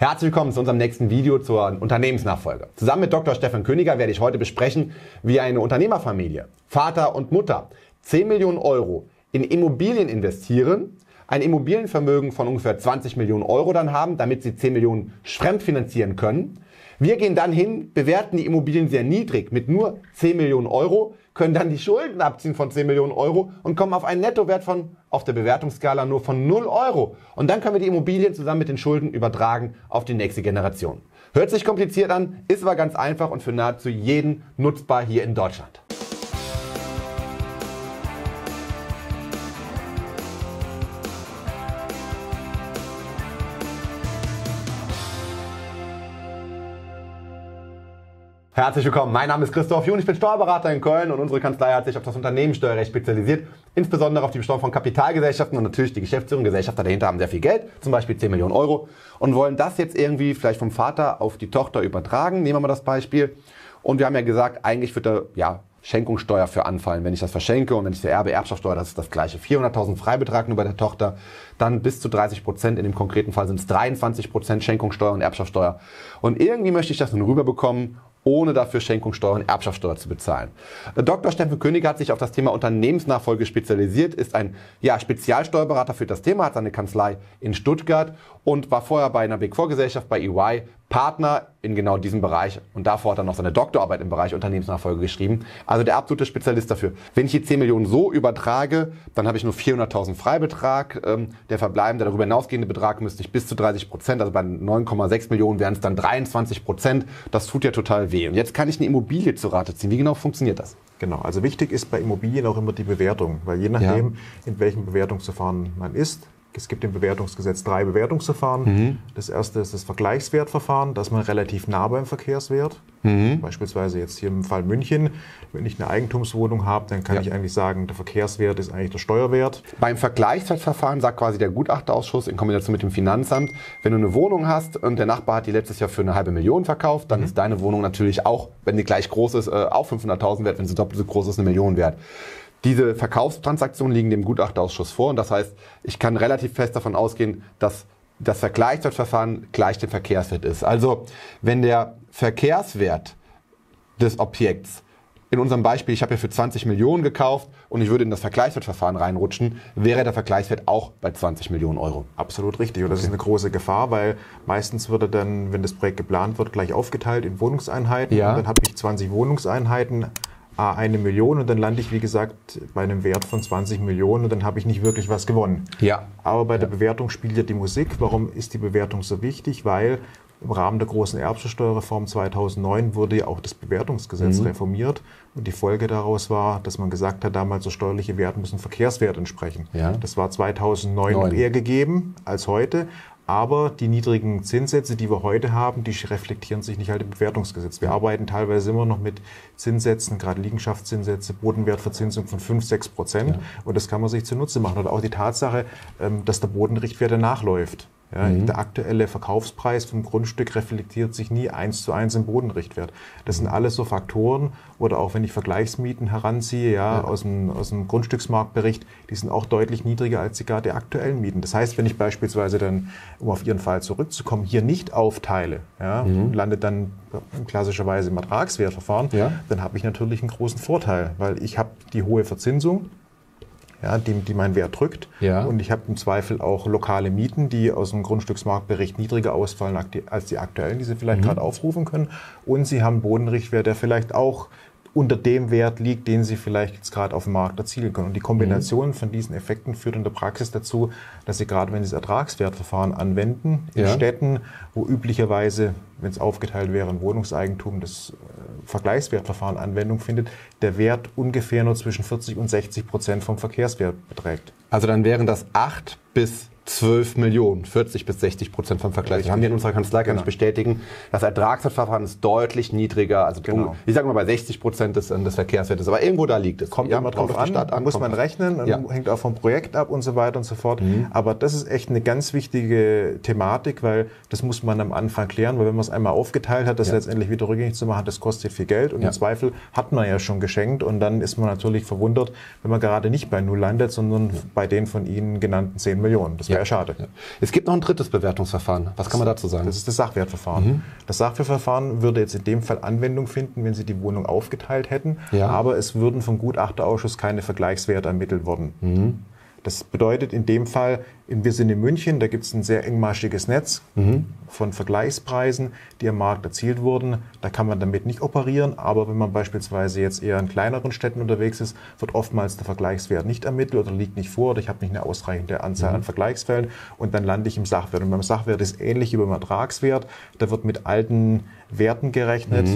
Herzlich willkommen zu unserem nächsten Video zur Unternehmensnachfolge. Zusammen mit Dr. Stefan Königer werde ich heute besprechen, wie eine Unternehmerfamilie, Vater und Mutter, 10 Millionen Euro in Immobilien investieren, ein Immobilienvermögen von ungefähr 20 Millionen Euro dann haben, damit sie 10 Millionen fremdfinanzieren können. Wir gehen dann hin, bewerten die Immobilien sehr niedrig mit nur 10 Millionen Euro, können dann die Schulden abziehen von 10 Millionen Euro und kommen auf einen Nettowert von, auf der Bewertungsskala nur von 0 Euro. Und dann können wir die Immobilien zusammen mit den Schulden übertragen auf die nächste Generation. Hört sich kompliziert an, ist aber ganz einfach und für nahezu jeden nutzbar hier in Deutschland. Herzlich willkommen, mein Name ist Christoph Juhn, ich bin Steuerberater in Köln und unsere Kanzlei hat sich auf das Unternehmenssteuerrecht spezialisiert, insbesondere auf die Besteuerung von Kapitalgesellschaften und natürlich die Geschäftsführung. Gesellschafter dahinter haben sehr viel Geld, zum Beispiel 10 Millionen Euro und wollen das jetzt irgendwie vielleicht vom Vater auf die Tochter übertragen, nehmen wir mal das Beispiel. Und wir haben ja gesagt, eigentlich wird da Schenkungssteuer für anfallen, wenn ich das verschenke und wenn ich vererbe, Erbschaftssteuer, das ist das gleiche. 400.000 Freibetrag nur bei der Tochter, dann bis zu 30%, in dem konkreten Fall sind es 23% Schenkungssteuer und Erbschaftssteuer. Und irgendwie möchte ich das nun rüberbekommen, ohne dafür Schenkungssteuer und Erbschaftssteuer zu bezahlen. Dr. Stefan Königer hat sich auf das Thema Unternehmensnachfolge spezialisiert, ist ein Spezialsteuerberater für das Thema, hat seine Kanzlei in Stuttgart und war vorher bei einer Big Four Gesellschaft, bei EY, Partner in genau diesem Bereich und davor hat er noch seine Doktorarbeit im Bereich Unternehmensnachfolge geschrieben. Also der absolute Spezialist dafür. Wenn ich die 10 Millionen so übertrage, dann habe ich nur 400.000 Freibetrag. Der verbleibende, darüber hinausgehende Betrag müsste ich bis zu 30%, also bei 9,6 Millionen wären es dann 23%. Das tut ja total weh. Und jetzt kann ich eine Immobilie zur Rate ziehen. Wie genau funktioniert das? Genau, also wichtig ist bei Immobilien auch immer die Bewertung, weil je nachdem, in welchem Bewertungsverfahren man ist, es gibt im Bewertungsgesetz 3 Bewertungsverfahren. Das erste ist das Vergleichswertverfahren, dass man relativ nah beim Verkehrswert. Beispielsweise jetzt hier im Fall München, wenn ich eine Eigentumswohnung habe, dann kann ich eigentlich sagen, der Verkehrswert ist eigentlich der Steuerwert. Beim Vergleichswertverfahren sagt quasi der Gutachterausschuss in Kombination mit dem Finanzamt, wenn du eine Wohnung hast und der Nachbar hat die letztes Jahr für eine halbe Million verkauft, dann ist deine Wohnung natürlich auch, wenn die gleich groß ist, auch 500.000 wert, wenn sie doppelt so groß ist, eine Million wert. Diese Verkaufstransaktionen liegen dem Gutachterausschuss vor und das heißt, ich kann relativ fest davon ausgehen, dass das Vergleichswertverfahren gleich dem Verkehrswert ist. Also wenn der Verkehrswert des Objekts, in unserem Beispiel, ich habe ja für 20 Millionen gekauft und ich würde in das Vergleichswertverfahren reinrutschen, wäre der Vergleichswert auch bei 20 Millionen Euro. Absolut richtig. Und das ist eine große Gefahr, weil meistens wird dann, wenn das Projekt geplant wird, gleich aufgeteilt in Wohnungseinheiten. Und dann habe ich 20 Wohnungseinheiten. 1 Million und dann lande ich, wie gesagt, bei einem Wert von 20 Millionen und dann habe ich nicht wirklich was gewonnen. Aber bei der Bewertung spielt ja die Musik. Warum ist die Bewertung so wichtig? Weil im Rahmen der großen Erbschaftssteuerreform 2009 wurde ja auch das Bewertungsgesetz reformiert und die Folge daraus war, dass man gesagt hat, damals so steuerliche Werte müssen Verkehrswert entsprechen. Das war 2009 und eher gegeben als heute. Aber die niedrigen Zinssätze, die wir heute haben, die reflektieren sich nicht halt im Bewertungsgesetz. Wir arbeiten teilweise immer noch mit Zinssätzen, gerade Liegenschaftszinssätze, Bodenwertverzinsung von 5–6%. Und das kann man sich zunutze machen. Oder auch die Tatsache, dass der Bodenrichtwert nachläuft. Der aktuelle Verkaufspreis vom Grundstück reflektiert sich nie 1:1 im Bodenrichtwert. Das sind alles so Faktoren. Oder auch wenn ich Vergleichsmieten heranziehe, aus dem Grundstücksmarktbericht, die sind auch deutlich niedriger als sogar die aktuellen Mieten. Das heißt, wenn ich beispielsweise dann, um auf Ihren Fall zurückzukommen, hier nicht aufteile, landet dann klassischerweise im Ertragswertverfahren, dann habe ich natürlich einen großen Vorteil, weil ich habe die hohe Verzinsung, die meinen Wert drückt. Und ich habe im Zweifel auch lokale Mieten, die aus dem Grundstücksmarktbericht niedriger ausfallen als die aktuellen, die Sie vielleicht gerade aufrufen können. Und Sie haben einen Bodenrichtwert, der vielleicht auch unter dem Wert liegt, den Sie vielleicht jetzt gerade auf dem Markt erzielen können. Und die Kombination von diesen Effekten führt in der Praxis dazu, dass Sie gerade, wenn Sie das Ertragswertverfahren anwenden, in Städten, wo üblicherweise, wenn es aufgeteilt wäre, in Wohnungseigentum, das Vergleichswertverfahren Anwendung findet, der Wert ungefähr nur zwischen 40% und 60% vom Verkehrswert beträgt. Also dann wären das 8 bis 12 Millionen, 40% bis 60% vom Vergleich. Das haben wir in unserer Kanzlei, kann ich bestätigen. Das Ertragswertverfahren ist deutlich niedriger, also ich sage mal bei 60% des Verkehrswertes, aber irgendwo da liegt es. Kommt immer drauf auf die Stadt an, muss man rechnen, hängt auch vom Projekt ab und so weiter und so fort. Aber das ist echt eine ganz wichtige Thematik, weil das muss man am Anfang klären, weil wenn man es einmal aufgeteilt hat, das letztendlich wieder rückgängig zu machen, das kostet viel Geld und im Zweifel hat man ja schon geschenkt und dann ist man natürlich verwundert, wenn man gerade nicht bei Null landet, sondern bei den von Ihnen genannten 10 Millionen. Das ja schade. Ja. Es gibt noch ein drittes Bewertungsverfahren. Was kann man dazu sagen? Das ist das Sachwertverfahren. Mhm. Das Sachwertverfahren würde jetzt in dem Fall Anwendung finden, wenn Sie die Wohnung aufgeteilt hätten, ja, aber es würden vom Gutachterausschuss keine Vergleichswerte ermittelt worden. Mhm. Das bedeutet in dem Fall, wir sind in München, da gibt es ein sehr engmaschiges Netz von Vergleichspreisen, die am Markt erzielt wurden. Da kann man damit nicht operieren, aber wenn man beispielsweise jetzt eher in kleineren Städten unterwegs ist, wird oftmals der Vergleichswert nicht ermittelt oder liegt nicht vor oder ich habe nicht eine ausreichende Anzahl an Vergleichsfällen und dann lande ich im Sachwert. Und beim Sachwert ist ähnlich wie beim Ertragswert, da wird mit alten Werten gerechnet,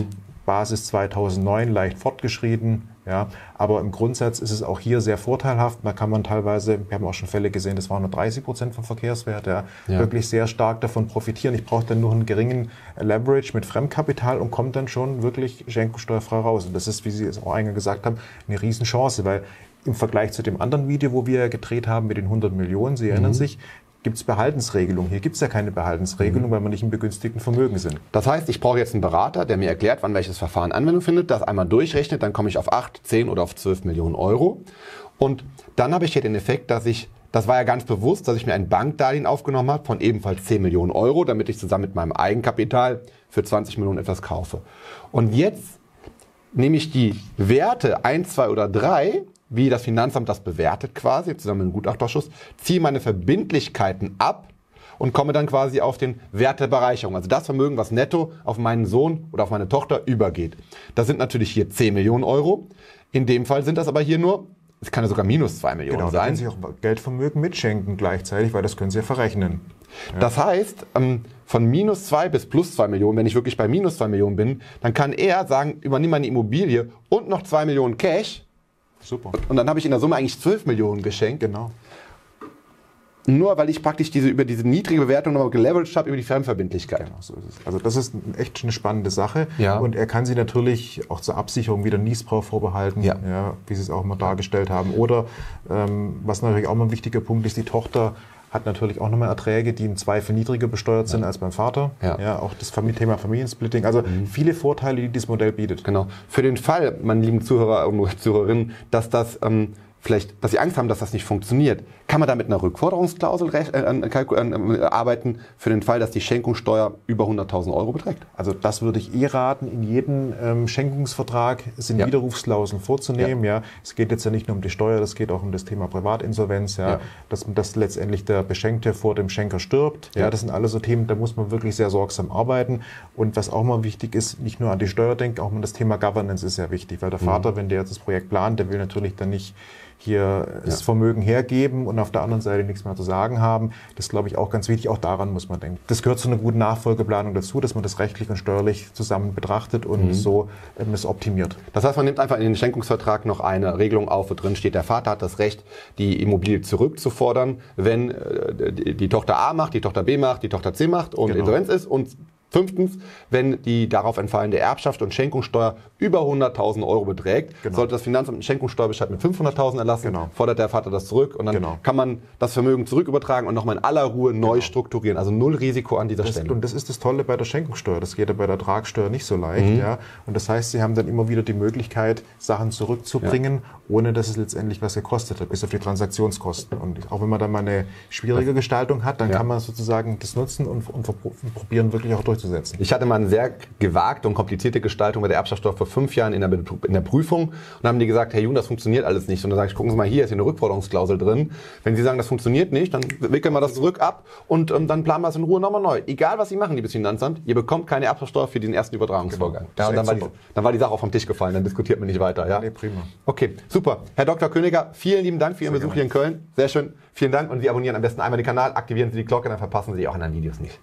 Basis 2009 leicht fortgeschritten. Ja, aber im Grundsatz ist es auch hier sehr vorteilhaft. Da kann man teilweise, wir haben auch schon Fälle gesehen, das waren nur 30% vom Verkehrswert, ja, ja, wirklich sehr stark davon profitieren. Ich brauche dann nur einen geringen Leverage mit Fremdkapital und komme dann schon wirklich schenkungssteuerfrei raus. Und das ist, wie Sie es auch eingangs gesagt haben, eine Riesenchance, weil im Vergleich zu dem anderen Video, wo wir gedreht haben mit den 100 Millionen, Sie erinnern sich, gibt es Behaltensregelungen. Hier gibt es ja keine Behaltensregelung, weil wir nicht im begünstigten Vermögen sind. Das heißt, ich brauche jetzt einen Berater, der mir erklärt, wann welches Verfahren Anwendung findet, das einmal durchrechnet, dann komme ich auf 8, 10 oder auf 12 Millionen Euro. Und dann habe ich hier den Effekt, dass ich, das war ja ganz bewusst, dass ich mir ein Bankdarlehen aufgenommen habe von ebenfalls 10 Millionen Euro, damit ich zusammen mit meinem Eigenkapital für 20 Millionen etwas kaufe. Und jetzt nehme ich die Werte 1, 2 oder 3, wie das Finanzamt das bewertet quasi, zusammen mit dem Gutachterausschuss, ziehe meine Verbindlichkeiten ab und komme dann quasi auf den Wert der Bereicherung. Also das Vermögen, was netto auf meinen Sohn oder auf meine Tochter übergeht. Das sind natürlich hier 10 Millionen Euro. In dem Fall sind das aber hier nur, es kann ja sogar minus 2 Millionen sein. Genau, da können Sie auch Geldvermögen mitschenken gleichzeitig, weil das können Sie ja verrechnen. Ja. Das heißt, von minus 2 bis plus 2 Millionen, wenn ich wirklich bei minus 2 Millionen bin, dann kann er sagen, übernimm meine Immobilie und noch 2 Millionen Cash. Super. Und dann habe ich in der Summe eigentlich 12 Millionen geschenkt. Genau. Nur weil ich praktisch über diese niedrige Bewertung nochmal geleveraged habe über die Fremdverbindlichkeit. Genau, so ist es. Also das ist echt eine spannende Sache. Ja. Und er kann sie natürlich auch zur Absicherung wieder Nießbrauch vorbehalten, ja. Ja, wie Sie es auch mal dargestellt haben. Oder was natürlich auch mal ein wichtiger Punkt ist, die Tochter hat natürlich auch nochmal Erträge, die im Zweifel niedriger besteuert sind als beim Vater. Ja. Ja, auch das Thema Familiensplitting. Also viele Vorteile, die dieses Modell bietet. Genau. Für den Fall, meine lieben Zuhörer und Zuhörerinnen, dass das dass Sie Angst haben, dass das nicht funktioniert, kann man da mit einer Rückforderungsklausel arbeiten für den Fall, dass die Schenkungssteuer über 100.000 Euro beträgt? Also das würde ich raten, in jedem Schenkungsvertrag sind Widerrufsklauseln vorzunehmen. Ja. Ja. Es geht jetzt ja nicht nur um die Steuer, das geht auch um das Thema Privatinsolvenz, ja. Ja. Dass letztendlich der Beschenkte vor dem Schenker stirbt. Ja. Ja. Das sind alles so Themen, da muss man wirklich sehr sorgsam arbeiten. Und was auch mal wichtig ist, nicht nur an die Steuer denken, auch mal das Thema Governance ist sehr wichtig, weil der Vater, wenn der jetzt das Projekt plant, der will natürlich dann nicht hier das Vermögen hergeben und auf der anderen Seite nichts mehr zu sagen haben. Das ist, glaube ich, auch ganz wichtig. Auch daran muss man denken. Das gehört zu einer guten Nachfolgeplanung dazu, dass man das rechtlich und steuerlich zusammen betrachtet und so es optimiert. Das heißt, man nimmt einfach in den Schenkungsvertrag noch eine Regelung auf, wo drin steht, der Vater hat das Recht, die Immobilie zurückzufordern, wenn die Tochter A macht, die Tochter B macht, die Tochter C macht und Insolvenz ist. Und 5. wenn die darauf entfallende Erbschaft und Schenkungssteuer über 100.000 Euro beträgt, sollte das Finanzamt einen Schenkungssteuerbescheid mit 500.000 erlassen, fordert der Vater das zurück und dann kann man das Vermögen zurückübertragen und nochmal in aller Ruhe neu strukturieren. Also null Risiko an dieser Stelle. Und das ist das Tolle bei der Schenkungssteuer. Das geht ja bei der Ertragssteuer nicht so leicht. Ja? Und das heißt, Sie haben dann immer wieder die Möglichkeit, Sachen zurückzubringen, ohne dass es letztendlich was gekostet hat, bis auf die Transaktionskosten. Und auch wenn man da mal eine schwierige Gestaltung hat, dann kann man sozusagen das nutzen und probieren, wirklich auch durchzuführen. Ich hatte mal eine sehr gewagte und komplizierte Gestaltung bei der Erbschaftssteuer vor 5 Jahren in der Prüfung und dann haben die gesagt, Herr Juhn, das funktioniert alles nicht. Und dann sage ich, gucken Sie mal, hier ist hier eine Rückforderungsklausel drin. Wenn Sie sagen, das funktioniert nicht, dann wickeln wir das zurück ab und dann planen wir es in Ruhe nochmal neu. Egal, was Sie machen, liebes Finanzamt, ihr bekommt keine Erbschaftssteuer für diesen ersten Übertragungsvorgang. Genau. Ja, und dann war die Sache auch vom Tisch gefallen, dann diskutiert man nicht weiter. Ja? Nee, prima. Okay, super. Herr Dr. Königer, vielen lieben Dank für Ihren Besuch hier in Köln. Sehr schön, vielen Dank und Sie abonnieren am besten einmal den Kanal, aktivieren Sie die Glocke, dann verpassen Sie auch anderen Videos nicht.